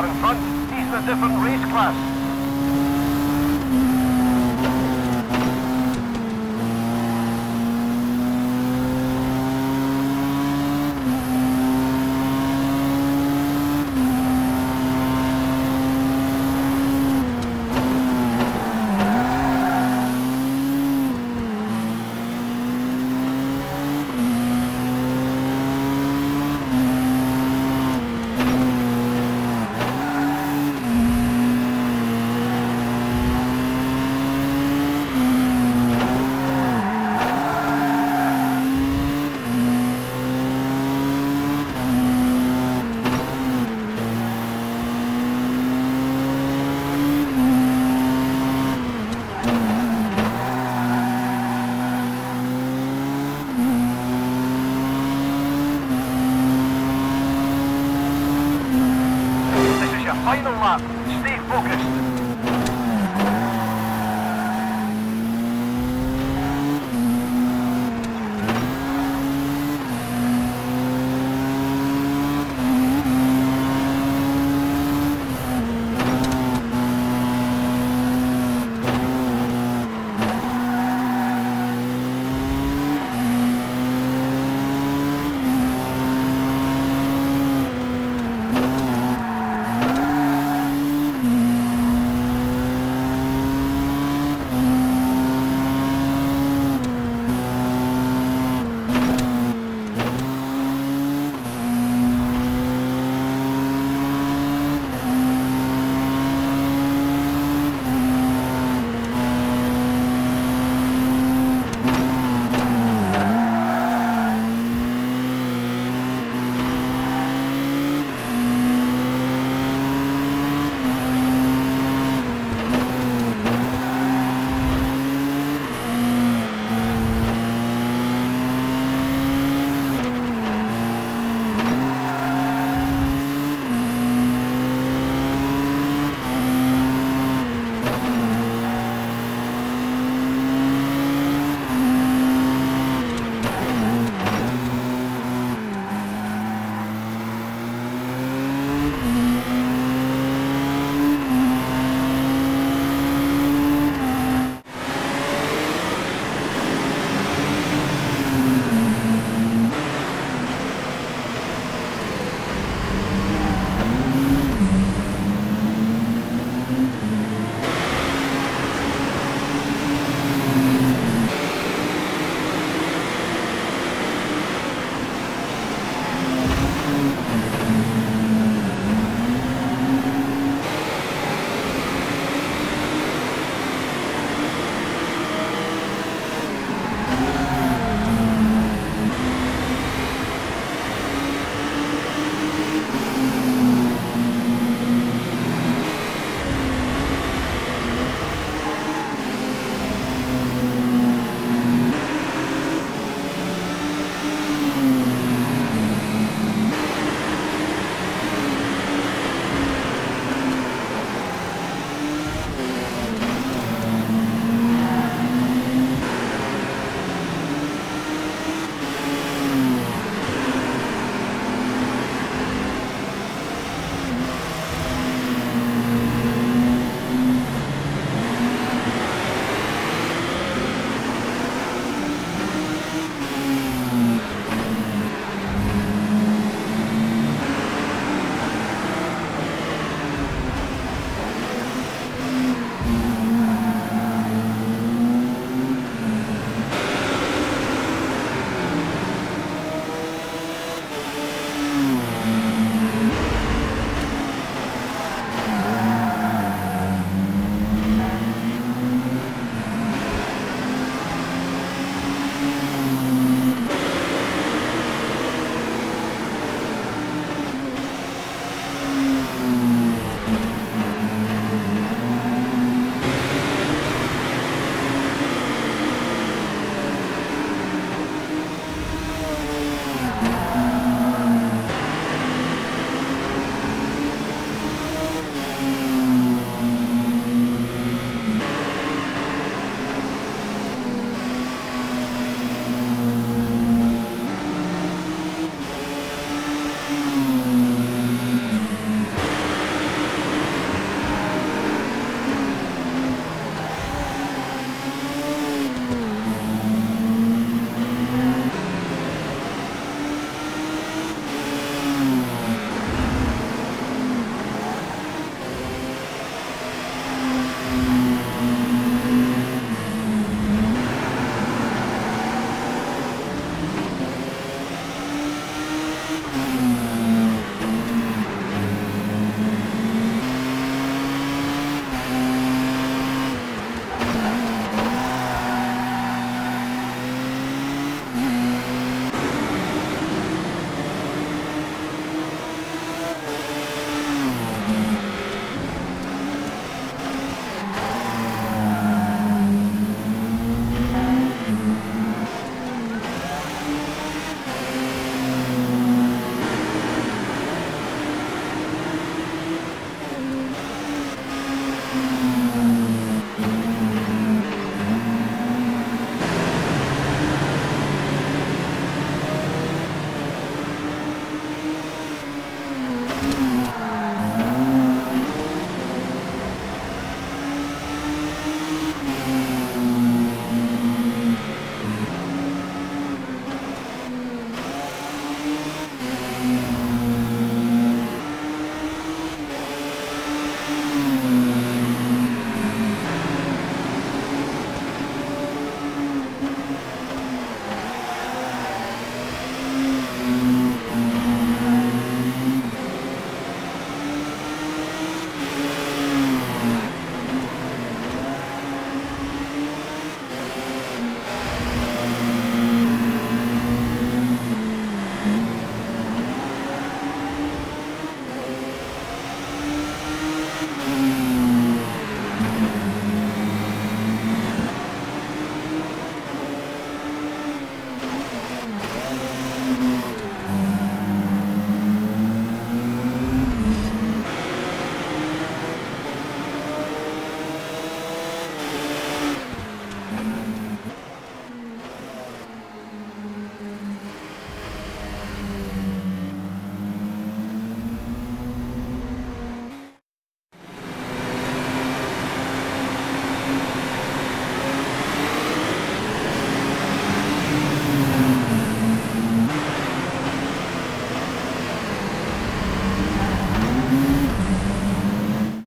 car in front, he's in a different race class. Final lap, stay focused.